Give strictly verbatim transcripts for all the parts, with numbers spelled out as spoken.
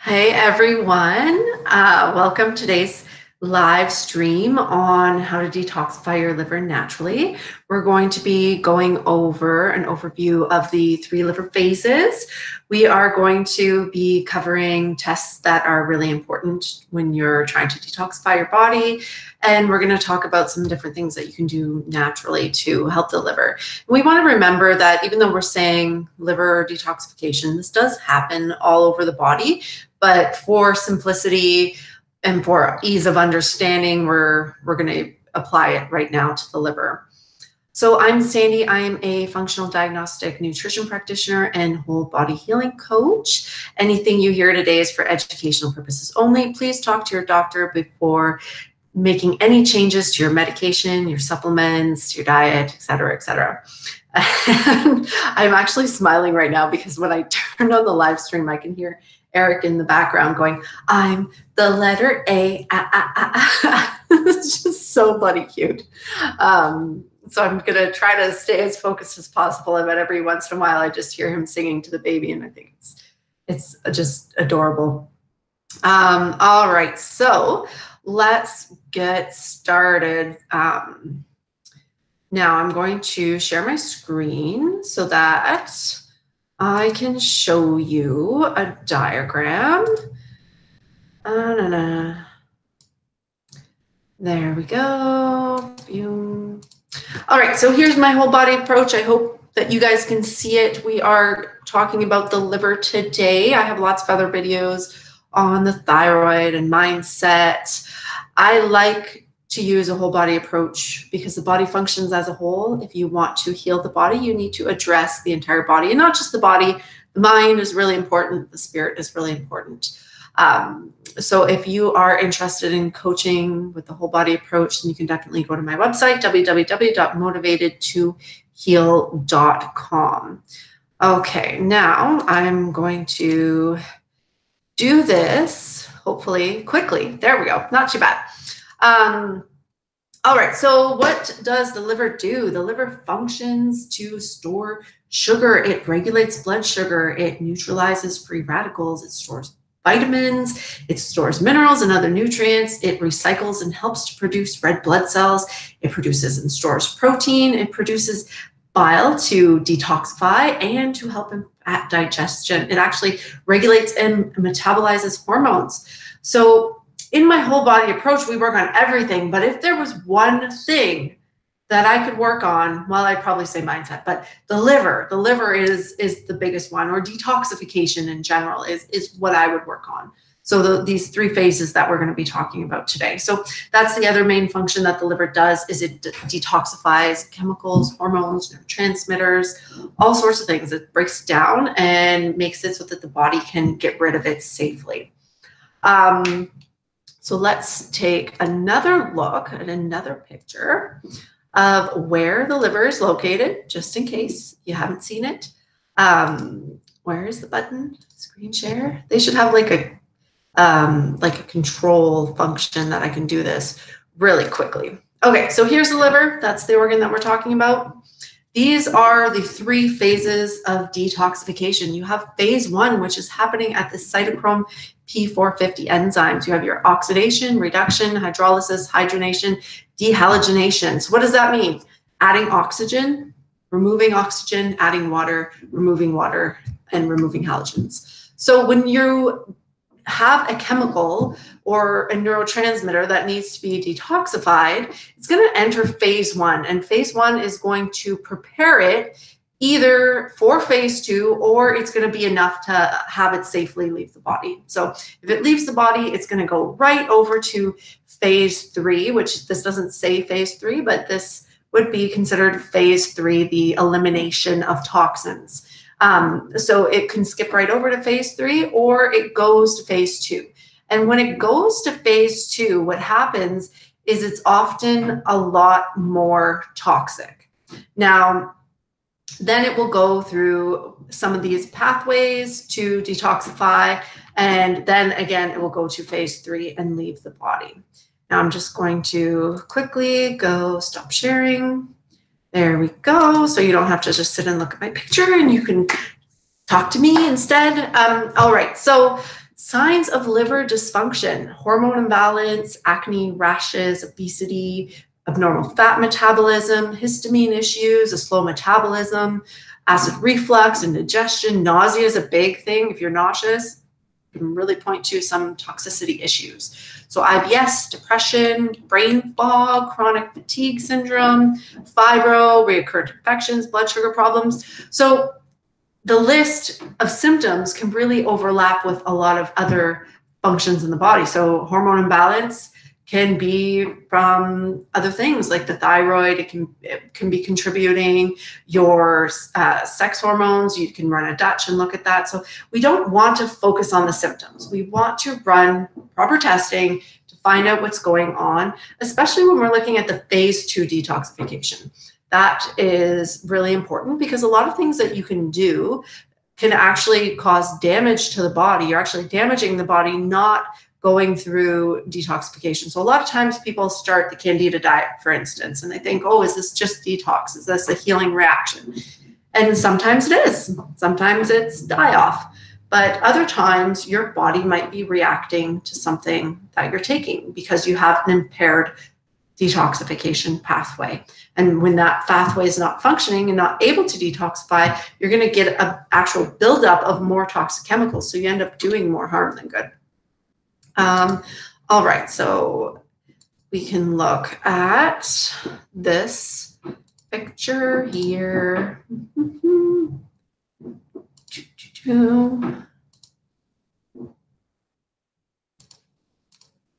Hey everyone, uh, welcome to today's live stream on how to detoxify your liver naturally. We're going to be going over an overview of the three liver phases. We are going to be covering tests that are really important when you're trying to detoxify your body. And we're going to talk about some different things that you can do naturally to help the liver. We want to remember that even though we're saying liver detoxification, this does happen all over the body, but for simplicity and for ease of understanding, we're, we're gonna apply it right now to the liver. So I'm Sandy, I am a functional diagnostic nutrition practitioner and whole body healing coach. Anything you hear today is for educational purposes only. Please talk to your doctor before making any changes to your medication, your supplements, your diet, et cetera, et cetera. And I'm actually smiling right now because when I turn on the live stream, I can hear Eric in the background going, I'm the letter A. Ah, ah, ah, ah. It's just so bloody cute. Um, so I'm gonna try to stay as focused as possible, but every once in a while I just hear him singing to the baby and I think it's, it's just adorable. Um, all right, so let's get started. Um, now I'm going to share my screen so that I can show you a diagram. Uh, nah, nah. There we go. Boom. All right, so here's my whole body approach. I hope that you guys can see it. We are talking about the liver today. I have lots of other videos on the thyroid and mindset. I like to use a whole body approach because the body functions as a whole. If you want to heal the body, you need to address the entire body and not just the body. The mind is really important. The spirit is really important. Um, so if you are interested in coaching with the whole body approach, then you can definitely go to my website, w w w dot motivated to heal dot com. Okay, now I'm going to do this, hopefully quickly. There we go, not too bad. Um, all right, so what does the liver do? The liver functions to store sugar. It regulates blood sugar. It neutralizes free radicals. It stores vitamins. It stores minerals and other nutrients. It recycles and helps to produce red blood cells. It produces and stores protein. It produces bile to detoxify and to help in fat digestion. It actually regulates and metabolizes hormones. So in my whole body approach, we work on everything, but if there was one thing that I could work on, well, I'd probably say mindset, but the liver, the liver is, is the biggest one, or detoxification in general is, is what I would work on. So the, these three phases that we're going to be talking about today. So that's the other main function that the liver does, is it de detoxifies chemicals, hormones, neurotransmitters, all sorts of things. It breaks down and makes it so that the body can get rid of it safely. Um, So let's take another look at another picture of where the liver is located, just in case you haven't seen it. Um, where is the button? Screen share. They should have like a um, like a control function that I can do this really quickly. Okay, so here's the liver. That's the organ that we're talking about. These are the three phases of detoxification. You have phase one, which is happening at the cytochrome P four fifty enzymes. You have your oxidation, reduction, hydrolysis, hydrogenation, dehalogenation. So what does that mean? Adding oxygen, removing oxygen, adding water, removing water, and removing halogens. So when you have a chemical or a neurotransmitter that needs to be detoxified, it's going to enter phase one, and phase one is going to prepare it either for phase two, or it's going to be enough to have it safely leave the body. So if it leaves the body, it's going to go right over to phase three, which this doesn't say phase three, but this would be considered phase three, the elimination of toxins. Um, so it can skip right over to phase three, or it goes to phase two. And when it goes to phase two, what happens is it's often a lot more toxic. Now, then it will go through some of these pathways to detoxify, and then again, it will go to phase three and leave the body. Now I'm just going to quickly go stop sharing. There we go. So you don't have to just sit and look at my picture, and you can talk to me instead. Um, all right, so signs of liver dysfunction: hormone imbalance, acne, rashes, obesity, abnormal fat metabolism, histamine issues, a slow metabolism, acid reflux, indigestion, nausea is a big thing. If you're nauseous, you can really point to some toxicity issues. So I B S, depression, brain fog, chronic fatigue syndrome, fibro, recurrent infections, blood sugar problems. So the list of symptoms can really overlap with a lot of other functions in the body. So hormone imbalance can be from other things like the thyroid. It can, it can be contributing your uh, sex hormones. You can run a Dutch and look at that. So we don't want to focus on the symptoms. We want to run proper testing to find out what's going on, especially when we're looking at the phase two detoxification. That is really important because a lot of things that you can do can actually cause damage to the body. You're actually damaging the body, not going through detoxification. So a lot of times people start the Candida diet, for instance, and they think, oh, is this just detox? Is this a healing reaction? And sometimes it is. Sometimes it's die-off. But other times your body might be reacting to something that you're taking because you have an impaired detoxification pathway. And when that pathway is not functioning and not able to detoxify, you're going to get an actual buildup of more toxic chemicals. So you end up doing more harm than good. Um, all right, so we can look at this picture here.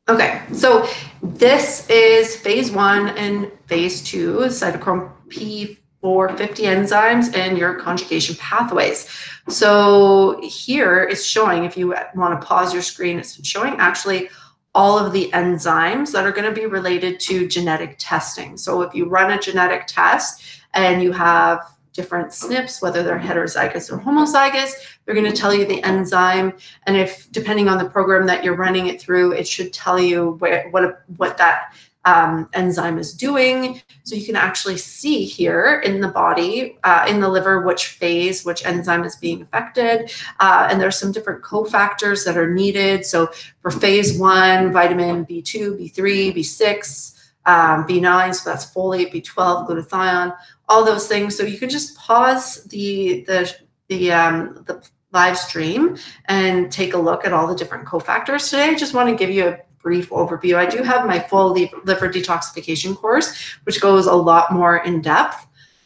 Okay, so this is phase one and phase two, cytochrome P four fifty enzymes and your conjugation pathways. So here it's showing, if you want to pause your screen, it's showing actually all of the enzymes that are going to be related to genetic testing. So if you run a genetic test and you have different S N Ps, whether they're heterozygous or homozygous, they're going to tell you the enzyme. And if, depending on the program that you're running it through, it should tell you where, what, what that Um, enzyme is doing. So you can actually see here in the body, uh, in the liver, which phase, which enzyme is being affected. Uh, and there's some different cofactors that are needed. So for phase one, vitamin B two, B three, B six, um, B nine, so that's folate, B twelve, glutathione, all those things. So you can just pause the, the, the, um, the live stream and take a look at all the different cofactors. Today, I just want to give you a brief overview. I do have my full liver detoxification course, which goes a lot more in depth.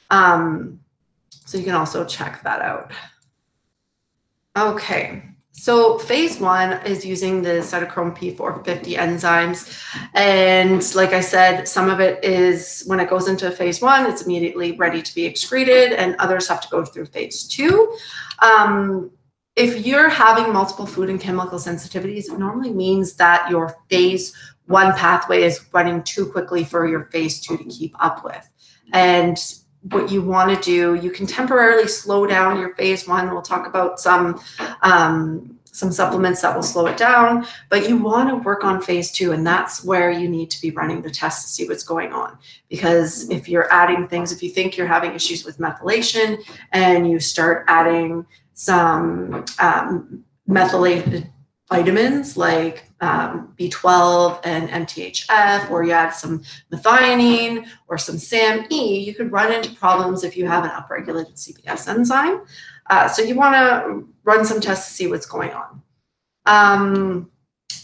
Um, so you can also check that out. Okay, so phase one is using the cytochrome P four fifty enzymes. And like I said, some of it is, when it goes into phase one, it's immediately ready to be excreted, and others have to go through phase two. Um, If you're having multiple food and chemical sensitivities, it normally means that your phase one pathway is running too quickly for your phase two to keep up with. And what you want to do, you can temporarily slow down your phase one. We'll talk about some, um, some supplements that will slow it down, but you want to work on phase two. And that's where you need to be running the test to see what's going on. Because if you're adding things, if you think you're having issues with methylation and you start adding some um, methylated vitamins like um, B twelve and M T H F, or you add some methionine or some SAMe, you could run into problems if you have an upregulated C B S enzyme. Uh, so you want to run some tests to see what's going on. Um,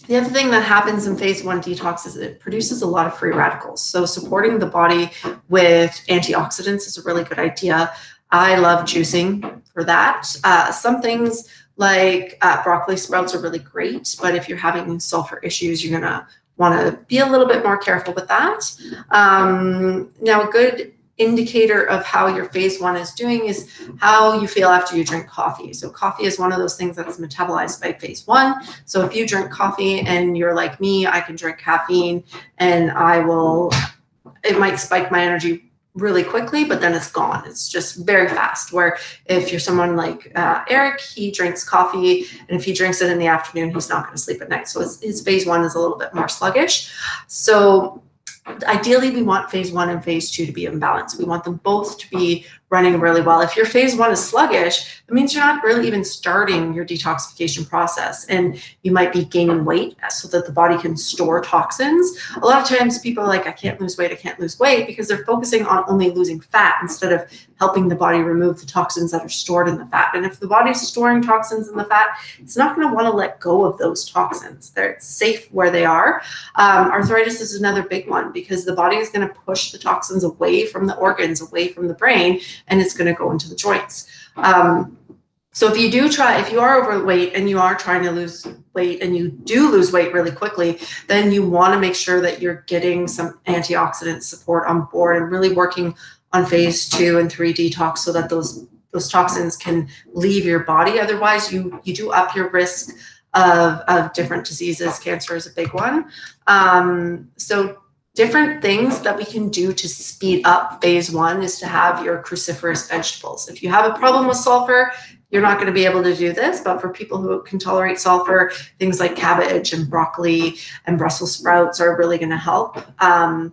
the other thing that happens in phase one detox is it produces a lot of free radicals. So supporting the body with antioxidants is a really good idea. I love juicing for that. Uh, some things like uh, broccoli sprouts are really great, but if you're having sulfur issues, you're gonna wanna be a little bit more careful with that. Um, now, a good indicator of how your phase one is doing is how you feel after you drink coffee. So coffee is one of those things that's metabolized by phase one. So if you drink coffee and you're like me, I can drink caffeine and I will, it might spike my energy really quickly, but then it's gone. It's just very fast. Where if you're someone like uh, Eric, he drinks coffee, and if he drinks it in the afternoon, he's not going to sleep at night. So his, his phase one is a little bit more sluggish. So ideally, we want phase one and phase two to be in balance. We want them both to be running really well. If your phase one is sluggish, that means you're not really even starting your detoxification process, and you might be gaining weight so that the body can store toxins. A lot of times people are like, I can't lose weight, I can't lose weight, because they're focusing on only losing fat instead of helping the body remove the toxins that are stored in the fat. And if the body's storing toxins in the fat, it's not going to want to let go of those toxins. They're safe where they are. Um, arthritis is another big one, because the body is going to push the toxins away from the organs, away from the brain, and it's going to go into the joints. Um, so if you do try, if you are overweight and you are trying to lose weight and you do lose weight really quickly, then you want to make sure that you're getting some antioxidant support on board and really working on phase two and three detox so that those those toxins can leave your body. Otherwise, you, you do up your risk of, of different diseases. Cancer is a big one. Um, so different things that we can do to speed up phase one is to have your cruciferous vegetables. If you have a problem with sulfur, you're not going to be able to do this, but for people who can tolerate sulfur, things like cabbage and broccoli and Brussels sprouts are really going to help. Um,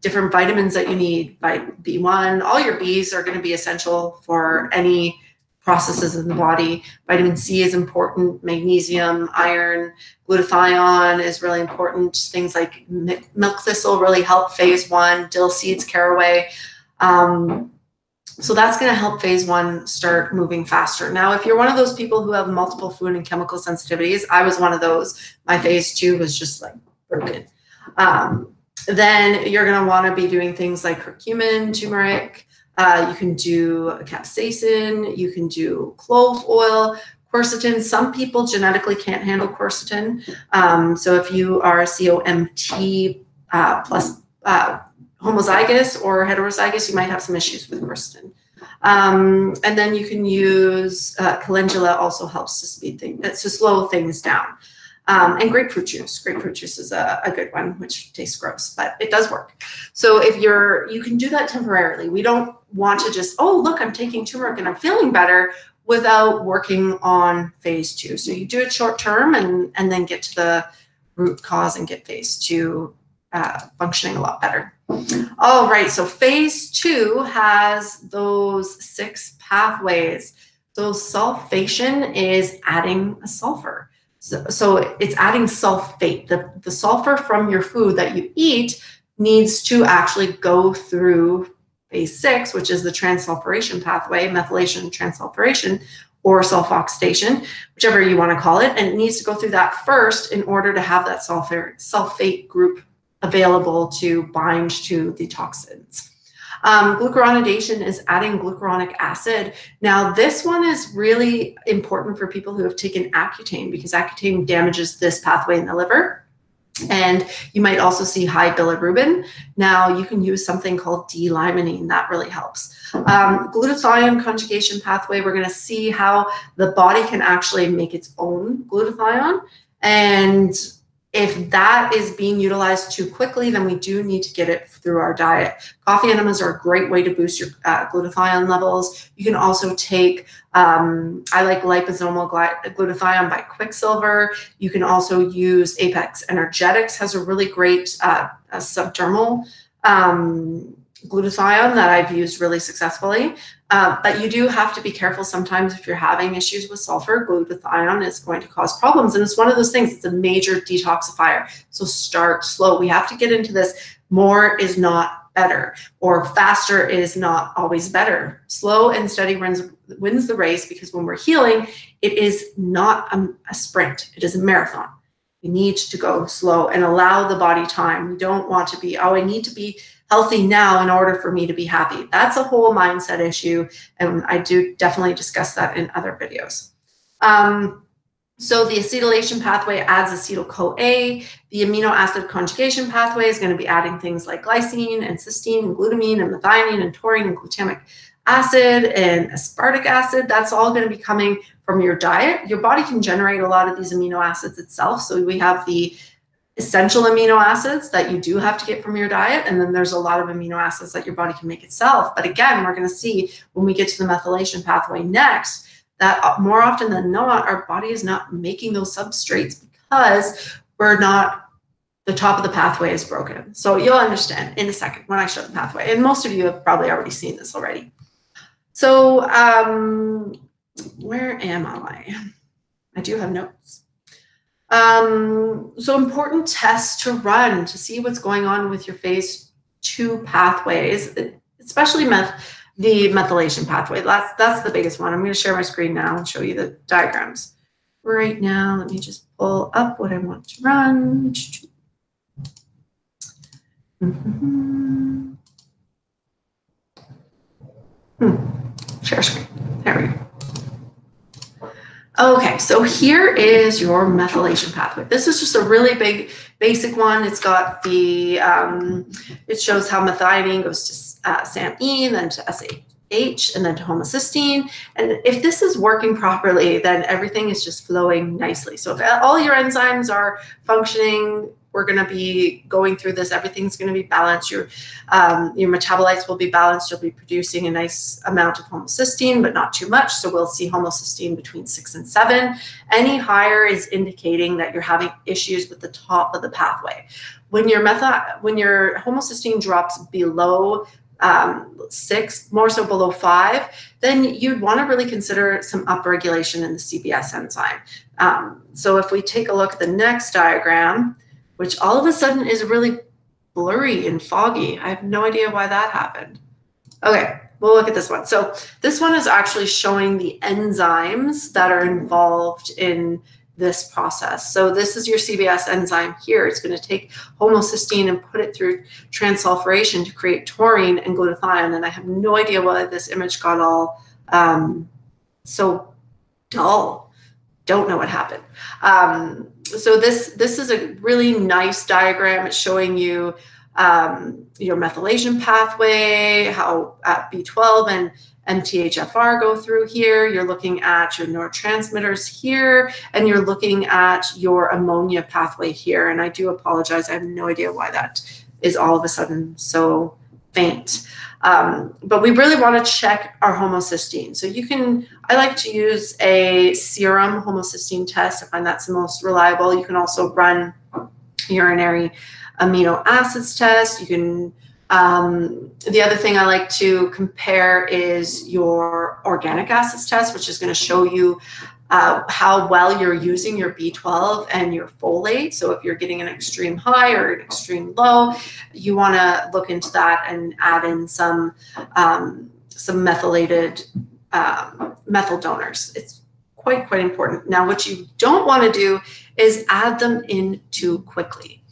different vitamins that you need, like B one, all your Bs are going to be essential for any processes in the body. Vitamin C is important, magnesium, iron, glutathione is really important. Things like milk thistle really help phase one, dill seeds, caraway. Um, So that's going to help phase one start moving faster. Now, if you're one of those people who have multiple food and chemical sensitivities, I was one of those. My phase two was just like broken. Um, then you're going to want to be doing things like curcumin, turmeric. Uh, you can do capsaicin. You can do clove oil, quercetin. Some people genetically can't handle quercetin. Um, so if you are a C O M T uh, plus uh, homozygous or heterozygous, you might have some issues with quercetin. Um, and then you can use uh, calendula, also helps to speed things, to slow things down. Um, and grapefruit juice. Grapefruit juice is a, a good one, which tastes gross, but it does work. So if you're, you can do that temporarily. We don't want to just, oh, look, I'm taking turmeric and I'm feeling better without working on phase two. So you do it short term and, and then get to the root cause and get phase two uh, functioning a lot better. All right, so phase two has those six pathways. So sulfation is adding a sulfur. So, so it's adding sulfate. The, the sulfur from your food that you eat needs to actually go through phase six, which is the transsulfuration pathway, methylation, transsulfuration, or sulfoxidation, whichever you want to call it. And it needs to go through that first in order to have that sulfur, sulfate group available to bind to the toxins. Um, glucuronidation is adding glucuronic acid. Now, this one is really important for people who have taken Accutane, because Accutane damages this pathway in the liver. And you might also see high bilirubin. Now, you can use something called D-limonene. That really helps. Um, glutathione conjugation pathway, we're going to see how the body can actually make its own glutathione. And if that is being utilized too quickly, then we do need to get it through our diet. Coffee enemas are a great way to boost your uh, glutathione levels. You can also take, um, I like liposomal glutathione by Quicksilver. You can also use Apex Energetics, has a really great uh, a subdermal um, glutathione that I've used really successfully. Uh, but you do have to be careful sometimes if you're having issues with sulfur. Glutathione is going to cause problems. And it's one of those things, it's a major detoxifier. So start slow. We have to get into this. More is not better, or faster is not always better. Slow and steady wins, wins the race, because when we're healing, it is not a, a sprint. It is a marathon. We need to go slow and allow the body time. We don't want to be, oh, I need to be healthy now in order for me to be happy. That's a whole mindset issue, and I do definitely discuss that in other videos. Um, so the acetylation pathway adds acetyl-CoA. The amino acid conjugation pathway is going to be adding things like glycine and cysteine and glutamine and methionine and taurine and glutamic acid and aspartic acid. That's all going to be coming from your diet. Your body can generate a lot of these amino acids itself. So we have the essential amino acids that you do have to get from your diet, and then there's a lot of amino acids that your body can make itself. But again, we're going to see when we get to the methylation pathway next that more often than not, our body is not making those substrates because we're not, the top of the pathway is broken. So you'll understand in a second when I show the pathway, and most of you have probably already seen this already. So um, where am I? I do have notes. Um, so important tests to run to see what's going on with your phase two pathways, especially meth the methylation pathway. That's, that's the biggest one. I'm going to share my screen now and show you the diagrams. Right now, let me just pull up what I want to run. Mm-hmm. Hmm. Share screen. There we go. Okay, so here is your methylation pathway. This is just a really big, basic one. It's got the, um, it shows how methionine goes to uh, SAMe, then to S H, and then to homocysteine. And if this is working properly, then everything is just flowing nicely. So if all your enzymes are functioning, we're going to be going through this. Everything's going to be balanced. Your, um, your metabolites will be balanced. You'll be producing a nice amount of homocysteine, but not too much. So we'll see homocysteine between six and seven. Any higher is indicating that you're having issues with the top of the pathway. When your, methyl, when your homocysteine drops below um, six, more so below five, then you'd want to really consider some upregulation in the C B S enzyme. Um, so if we take a look at the next diagram, which all of a sudden is really blurry and foggy. I have no idea why that happened. Okay, we'll look at this one. So this one is actually showing the enzymes that are involved in this process. So this is your C B S enzyme here. It's going to take homocysteine and put it through transsulfuration to create taurine and glutathione. And I have no idea why this image got all um, so dull. Don't know what happened. Um, So this, this is a really nice diagram. It's showing you um, your methylation pathway, how uh, B twelve and M T H F R go through here. You're looking at your neurotransmitters here, and you're looking at your ammonia pathway here. And I do apologize. I have no idea why that is all of a sudden so faint. Um, but we really want to check our homocysteine. So you can, I like to use a serum homocysteine test. I find that's the most reliable. You can also run urinary amino acids test. You can, um, the other thing I like to compare is your organic acids test, which is going to show you Uh, how well you're using your B twelve and your folate. So if you're getting an extreme high or an extreme low, you want to look into that and add in some um, some methylated um, methyl donors. It's quite, quite important. Now, what you don't want to do is add them in too quickly.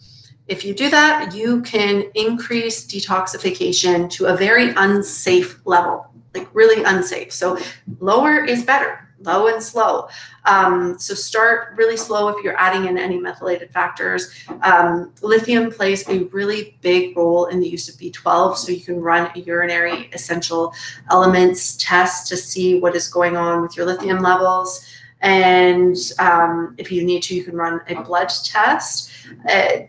If you do that, you can increase detoxification to a very unsafe level, like really unsafe. So lower is better. Low and slow. Um, so start really slow if you're adding in any methylated factors. Um, lithium plays a really big role in the use of B twelve, so you can run a urinary essential elements test to see what is going on with your lithium levels. And um, if you need to, you can run a blood test. Uh,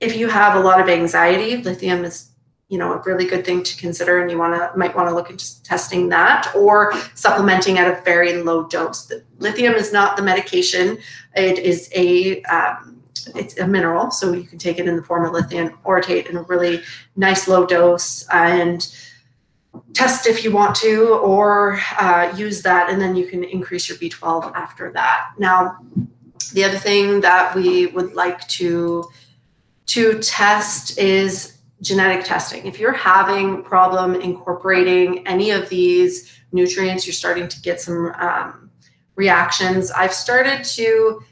if you have a lot of anxiety, lithium is you know, a really good thing to consider, and you want to might want to look into testing that or supplementing at a very low dose. The lithium is not the medication; it is a um, it's a mineral, so you can take it in the form of lithium orotate in a really nice low dose and test if you want to, or uh, use that, and then you can increase your B twelve after that. Now, the other thing that we would like to to test is genetic testing. If you're having a problem incorporating any of these nutrients, you're starting to get some um, reactions. I've started to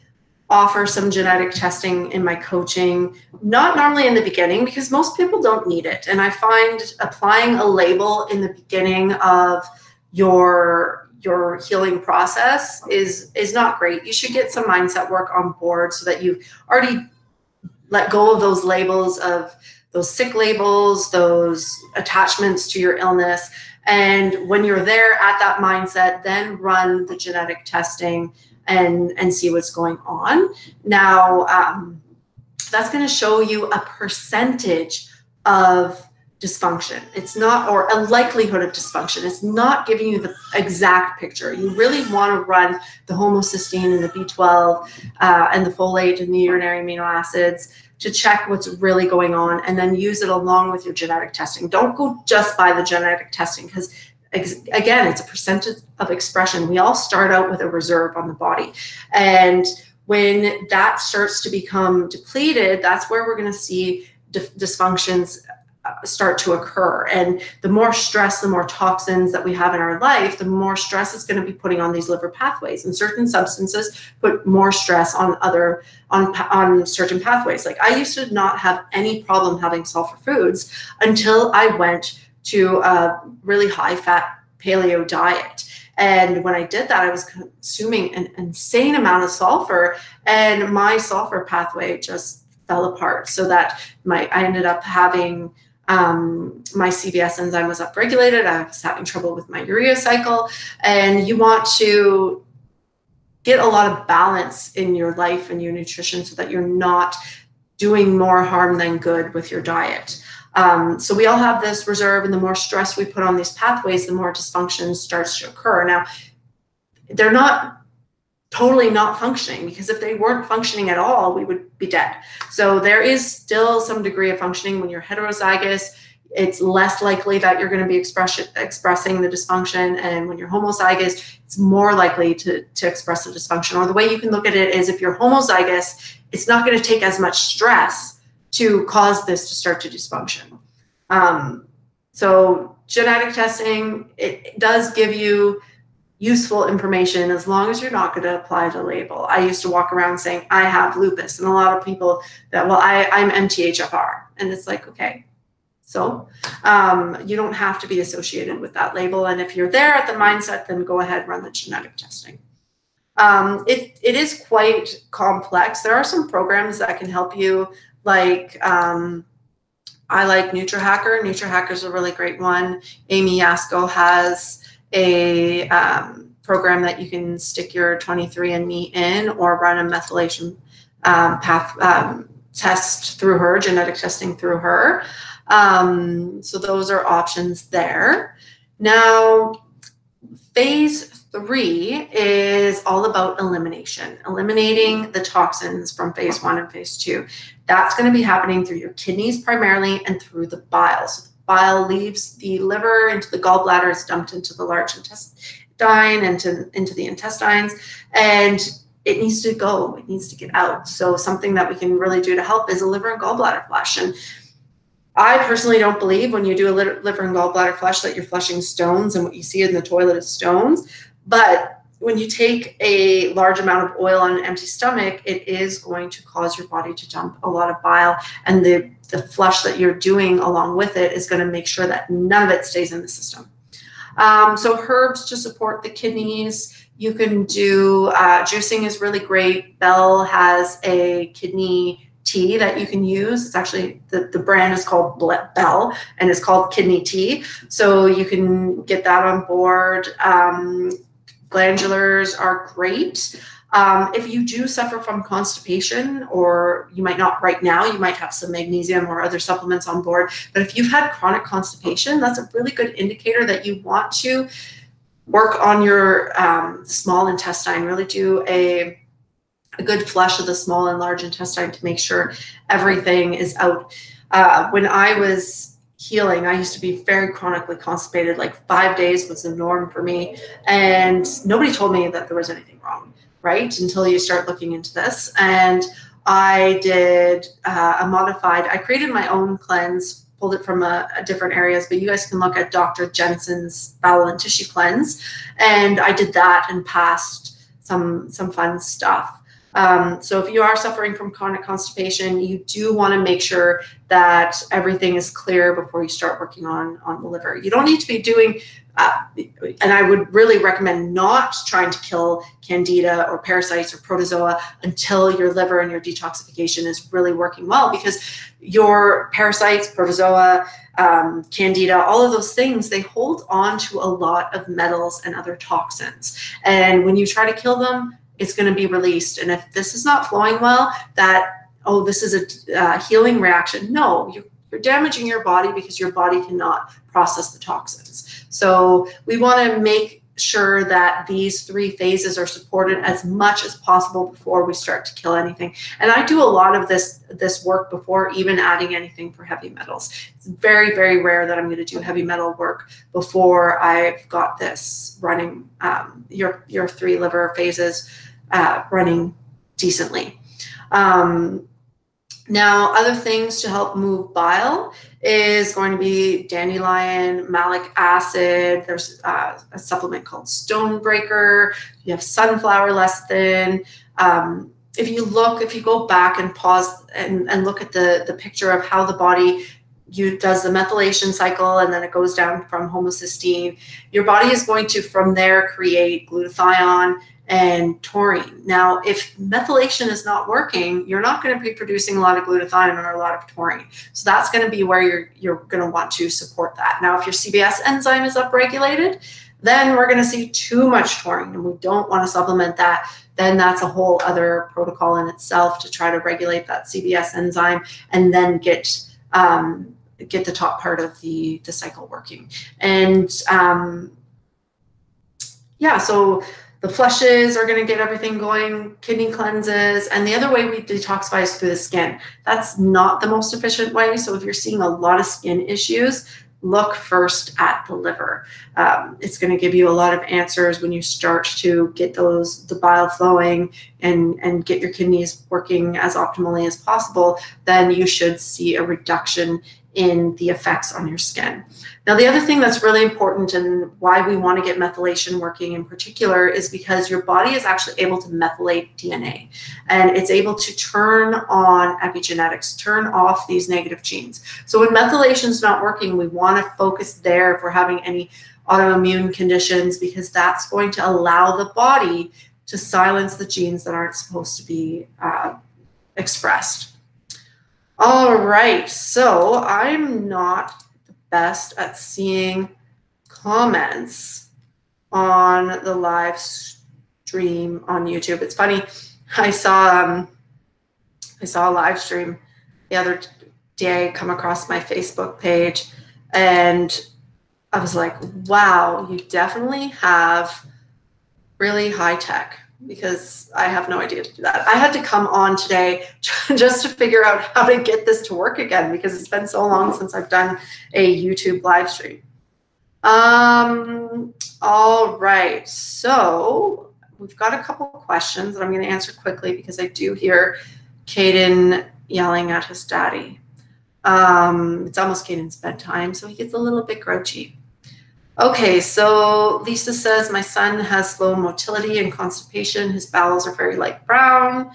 offer some genetic testing in my coaching, not normally in the beginning because most people don't need it. And I find applying a label in the beginning of your your healing process is, is not great. You should get some mindset work on board so that you've already let go of those labels of those sick labels, those attachments to your illness. And when you're there at that mindset, then run the genetic testing and, and see what's going on. Now, um, that's going to show you a percentage of dysfunction. It's not, or a likelihood of dysfunction. It's not giving you the exact picture. You really want to run the homocysteine and the B twelve uh, and the folate and the urinary amino acids to check what's really going on, and then use it along with your genetic testing. Don't go just by the genetic testing, because again, it's a percentage of expression. We all start out with a reserve on the body. And when that starts to become depleted, that's where we're going to see dysfunctions start to occur. And the more stress, the more toxins that we have in our life, the more stress it's going to be putting on these liver pathways. And certain substances put more stress on other, on, on certain pathways. Like I used to not have any problem having sulfur foods until I went to a really high fat paleo diet. And when I did that, I was consuming an insane amount of sulfur, and my sulfur pathway just fell apart, so that my, I ended up having Um, my C B S enzyme was upregulated. I was having trouble with my urea cycle. And you want to get a lot of balance in your life and your nutrition so that you're not doing more harm than good with your diet. Um, so we all have this reserve, and the more stress we put on these pathways, the more dysfunction starts to occur. Now, they're not totally not functioning, because if they weren't functioning at all, we would be dead. So there is still some degree of functioning. When you're heterozygous, it's less likely that you're going to be express, expressing the dysfunction. And when you're homozygous, it's more likely to, to express the dysfunction. Or the way you can look at it is, if you're homozygous, it's not going to take as much stress to cause this to start to dysfunction. Um, so genetic testing, it, it does give you useful information, as long as you're not going to apply the label. I used to walk around saying I have lupus, and a lot of people that, well, I, I'm M T H F R, and it's like, okay, so um, you don't have to be associated with that label. And if you're there at the mindset, then go ahead, run the genetic testing. Um, it, it is quite complex. There are some programs that can help you, like um, I like NutraHacker. NutraHacker is a really great one. Amy Yasko has a um, program that you can stick your twenty-three and me in, or run a methylation um, path um, test through her, genetic testing through her. Um, so those are options there. Now, phase three is all about elimination, eliminating the toxins from phase one and phase two. That's going to be happening through your kidneys primarily, and through the bile. So bile leaves the liver into the gallbladder, is dumped into the large intestine, into, into the intestines, and it needs to go, it needs to get out. So something that we can really do to help is a liver and gallbladder flush. And I personally don't believe when you do a liver and gallbladder flush that you're flushing stones, and what you see in the toilet is stones. But when you take a large amount of oil on an empty stomach, it is going to cause your body to dump a lot of bile, and the the flush that you're doing along with it is going to make sure that none of it stays in the system. Um, so herbs to support the kidneys, you can do, uh, juicing is really great. Bell has a kidney tea that you can use. It's actually, the, the brand is called Bell, and it's called kidney tea. So you can get that on board. Um, glandulars are great. Um, if you do suffer from constipation, or you might not right now, you might have some magnesium or other supplements on board, but if you've had chronic constipation, that's a really good indicator that you want to work on your um, small intestine, really do a, a good flush of the small and large intestine to make sure everything is out. Uh, when I was healing, I used to be very chronically constipated, like five days was the norm for me, and nobody told me that there was anything wrong, right, until you start looking into this. And I did uh, a modified, I created my own cleanse, pulled it from a, a different areas, but you guys can look at Doctor Jensen's bowel and tissue cleanse, and I did that and passed some, some fun stuff. Um, so if you are suffering from chronic constipation, you do want to make sure that everything is clear before you start working on, on the liver. You don't need to be doing, uh, and I would really recommend not trying to kill candida or parasites or protozoa until your liver and your detoxification is really working well, because your parasites, protozoa, um, candida, all of those things, they hold on to a lot of metals and other toxins. And when you try to kill them, it's going to be released. And if this is not flowing well, that, oh, this is a uh, healing reaction. No, you're, you're damaging your body, because your body cannot process the toxins. So we want to make sure that these three phases are supported as much as possible before we start to kill anything. And I do a lot of this this work before even adding anything for heavy metals. It's very, very rare that I'm going to do heavy metal work before I've got this running, um, your, your three liver phases uh, running decently. Um, now, other things to help move bile is going to be dandelion, malic acid. There's uh, a supplement called Stonebreaker. You have sunflower lecithin. Um, if you look, if you go back and pause and, and look at the, the picture of how the body you, does the methylation cycle and then it goes down from homocysteine, your body is going to, from there, create glutathione and taurine. Now, if methylation is not working, you're not going to be producing a lot of glutathione or a lot of taurine. So that's going to be where you're, you're going to want to support that. Now, if your C B S enzyme is upregulated, then we're going to see too much taurine, and we don't want to supplement that. Then that's a whole other protocol in itself to try to regulate that C B S enzyme and then get um, get the top part of the, the cycle working. And um, yeah, so the flushes are going to get everything going, kidney cleanses, and the other way we detoxify is through the skin. That's not the most efficient way, so if you're seeing a lot of skin issues, look first at the liver. Um, it's going to give you a lot of answers when you start to get those the bile flowing and, and get your kidneys working as optimally as possible, then you should see a reduction in the effects on your skin. Now, the other thing that's really important and why we want to get methylation working in particular is because your body is actually able to methylate D N A, and it's able to turn on epigenetics, turn off these negative genes. So when methylation is not working, we want to focus there if we're having any autoimmune conditions, because that's going to allow the body to silence the genes that aren't supposed to be uh, expressed. All right, so I'm not the best at seeing comments on the live stream on YouTube. It's funny, I saw um, I saw a live stream the other day come across my Facebook page, and I was like, wow, you definitely have really high tech, because I have no idea to do that. I had to come on today just to figure out how to get this to work again, because it's been so long since I've done a YouTube live stream. Um, all right, so we've got a couple of questions that I'm going to answer quickly because I do hear Caden yelling at his daddy. Um, it's almost Caden's bedtime, so he gets a little bit grouchy. Okay, so Lisa says, my son has low motility and constipation. His bowels are very light brown.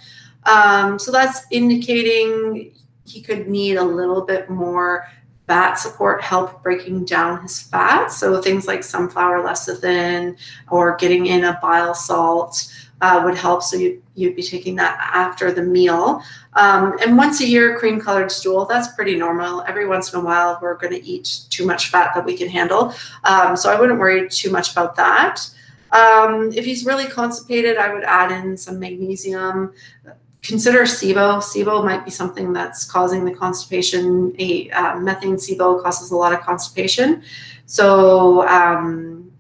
Um, so that's indicating he could need a little bit more fat support, help breaking down his fat. So things like sunflower lecithin or getting in a bile salt uh, would help. So you'd, you'd be taking that after the meal. Um, and once a year, cream-colored stool, that's pretty normal. Every once in a while, we're going to eat too much fat that we can handle. Um, so I wouldn't worry too much about that. Um, if he's really constipated, I would add in some magnesium. Consider SIBO. SIBO might be something that's causing the constipation. A, uh, methane SIBO causes a lot of constipation. So um,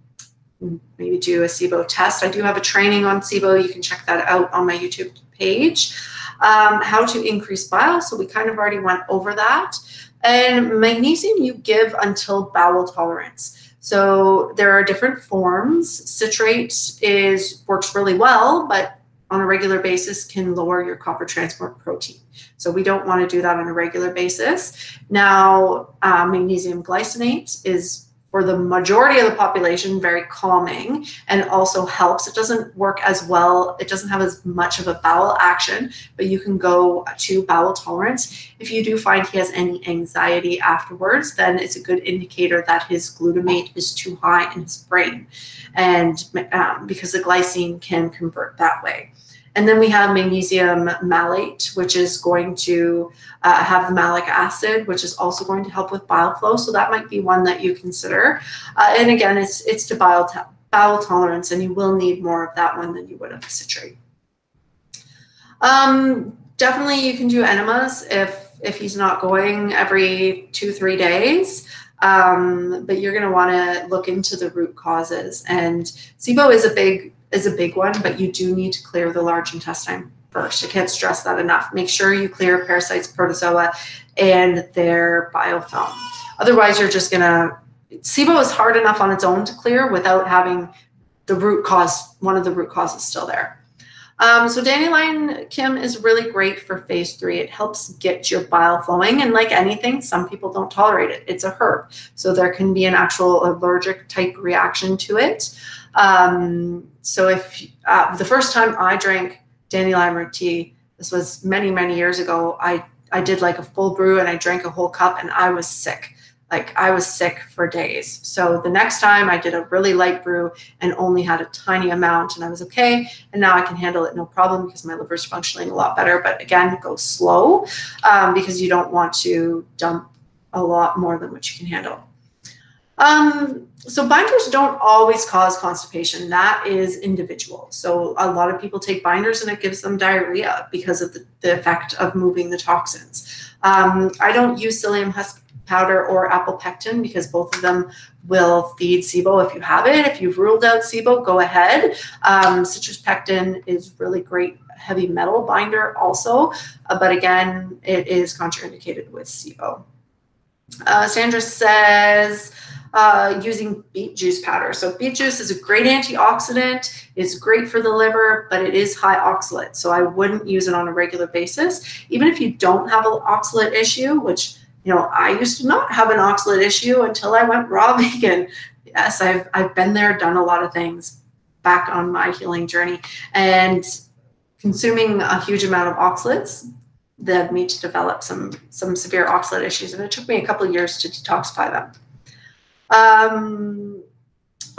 maybe do a SIBO test. I do have a training on SIBO. You can check that out on my YouTube page. Um, how to increase bile, so we kind of already went over that. And magnesium you give until bowel tolerance. So there are different forms. Citrate is works really well, but on a regular basis can lower your copper transport protein. So we don't want to do that on a regular basis. Now, uh, magnesium glycinate is, for the majority of the population, very calming and also helps. It doesn't work as well, it doesn't have as much of a bowel action, but you can go to bowel tolerance. If you do find he has any anxiety afterwards, then it's a good indicator that his glutamate is too high in his brain, and um, because the glycine can convert that way. And then we have magnesium malate, which is going to uh, have the malic acid, which is also going to help with bile flow. So that might be one that you consider. Uh, and again, it's, it's to bile, to bowel tolerance, and you will need more of that one than you would of citrate. Um, definitely you can do enemas if, if he's not going every two, three days. Um, but you're going to want to look into the root causes. And SIBO is a big is a big one, but you do need to clear the large intestine first. I can't stress that enough. Make sure you clear parasites, protozoa, and their biofilm. Otherwise, you're just going to... SIBO is hard enough on its own to clear without having the root cause, one of the root causes still there. Um, so dandelion, Kim, is really great for phase three. It helps get your bile flowing. And like anything, some people don't tolerate it. It's a herb. So there can be an actual allergic type reaction to it. Um, so if uh, the first time I drank dandelion root tea, this was many, many years ago, I, I did like a full brew and I drank a whole cup and I was sick. Like I was sick for days. So the next time I did a really light brew and only had a tiny amount and I was okay. And now I can handle it no problem because my liver's functioning a lot better. But again, go slow um, because you don't want to dump a lot more than what you can handle. Um, so binders don't always cause constipation. That is individual. So a lot of people take binders and it gives them diarrhea because of the, the effect of moving the toxins. Um, I don't use psyllium husk powder or apple pectin because both of them will feed SIBO if you have it. If you've ruled out SIBO, go ahead. Um, citrus pectin is really great heavy metal binder also, uh, but again, it is contraindicated with SIBO. Uh, Sandra says uh, using beet juice powder. So beet juice is a great antioxidant. It's great for the liver, but it is high oxalate. So I wouldn't use it on a regular basis. Even if you don't have an oxalate issue, which you know, I used to not have an oxalate issue until I went raw vegan. Yes, I've, I've been there, done a lot of things back on my healing journey. And consuming a huge amount of oxalates led me to develop some, some severe oxalate issues. And it took me a couple of years to detoxify them. Um,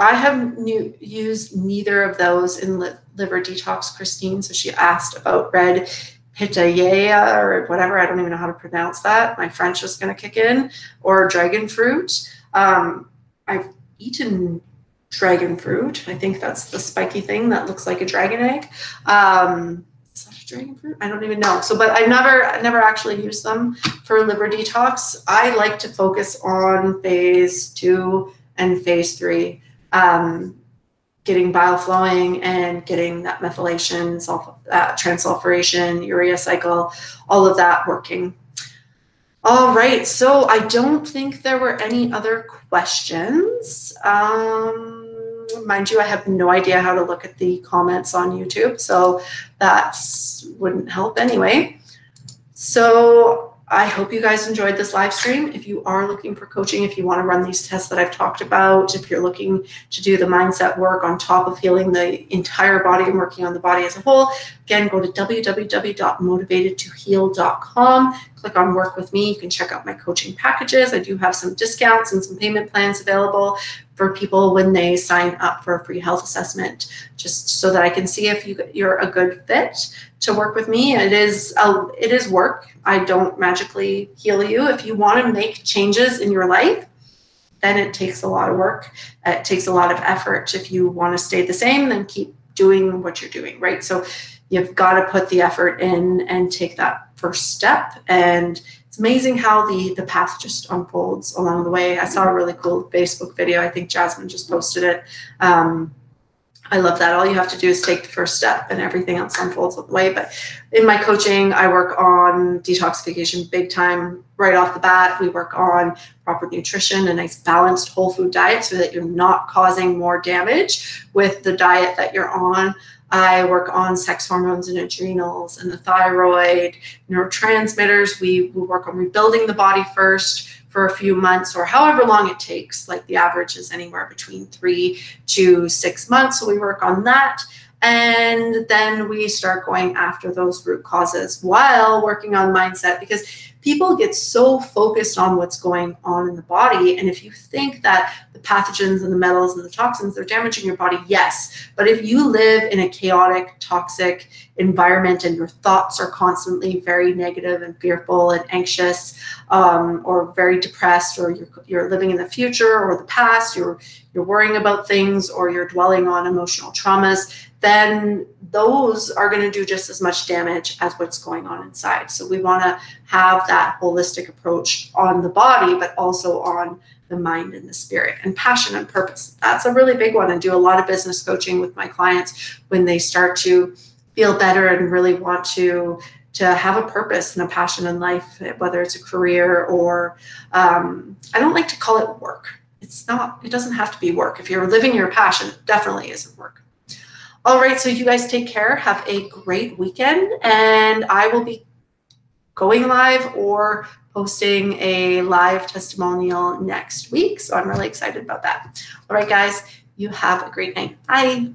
I have new, used neither of those in li liver detox, Christine. So she asked about red pitaya or whatever, I don't even know how to pronounce that. My French is going to kick in, or dragon fruit. Um, I've eaten dragon fruit. I think that's the spiky thing that looks like a dragon egg. Um, is that a dragon fruit? I don't even know. So, but I never, I never actually used them for liver detox. I like to focus on phase two and phase three. Um, getting bile flowing and getting that methylation, sulf uh, transsulfuration, urea cycle, all of that working. All right, so I don't think there were any other questions. Um, mind you, I have no idea how to look at the comments on YouTube, so that wouldn't help anyway. So I hope you guys enjoyed this live stream. If you are looking for coaching, if you want to run these tests that I've talked about, if you're looking to do the mindset work on top of healing the entire body and working on the body as a whole, again, go to w w w dot motivated to heal dot com. Click on Work With Me. You can check out my coaching packages. I do have some discounts and some payment plans available for people when they sign up for a free health assessment, just so that I can see if you, you're a good fit to work with me. It is, a, it is work. I don't magically heal you. If you want to make changes in your life, then it takes a lot of work. It takes a lot of effort. If you want to stay the same, then keep doing what you're doing, right? So you've got to put the effort in and take that first step. And it's amazing how the, the path just unfolds along the way. I saw a really cool Facebook video. I think Jasmine just posted it. Um, I love that. All you have to do is take the first step and everything else unfolds along the way. But in my coaching, I work on detoxification big time right off the bat. We work on proper nutrition, a nice balanced whole food diet so that you're not causing more damage with the diet that you're on. I work on sex hormones and adrenals and the thyroid, neurotransmitters. We, we work on rebuilding the body first for a few months or however long it takes. Like the average is anywhere between three to six months. So we work on that. And then we start going after those root causes while working on mindset, because people get so focused on what's going on in the body. And if you think that the pathogens and the metals and the toxins, they're damaging your body, yes. But if you live in a chaotic, toxic environment and your thoughts are constantly very negative and fearful and anxious, um, or very depressed, or you're, you're living in the future or the past, you're, you're worrying about things, or you're dwelling on emotional traumas, then those are going to do just as much damage as what's going on inside. So we want to have that holistic approach on the body, but also on the mind and the spirit, and passion and purpose. That's a really big one. I do a lot of business coaching with my clients when they start to feel better and really want to to have a purpose and a passion in life, whether it's a career or, um, I don't like to call it work. It's not, it doesn't have to be work. If you're living your passion, it definitely isn't work. All right, so you guys take care. Have a great weekend, and I will be going live or posting a live testimonial next week. So I'm really excited about that. All right, guys, you have a great night. Bye.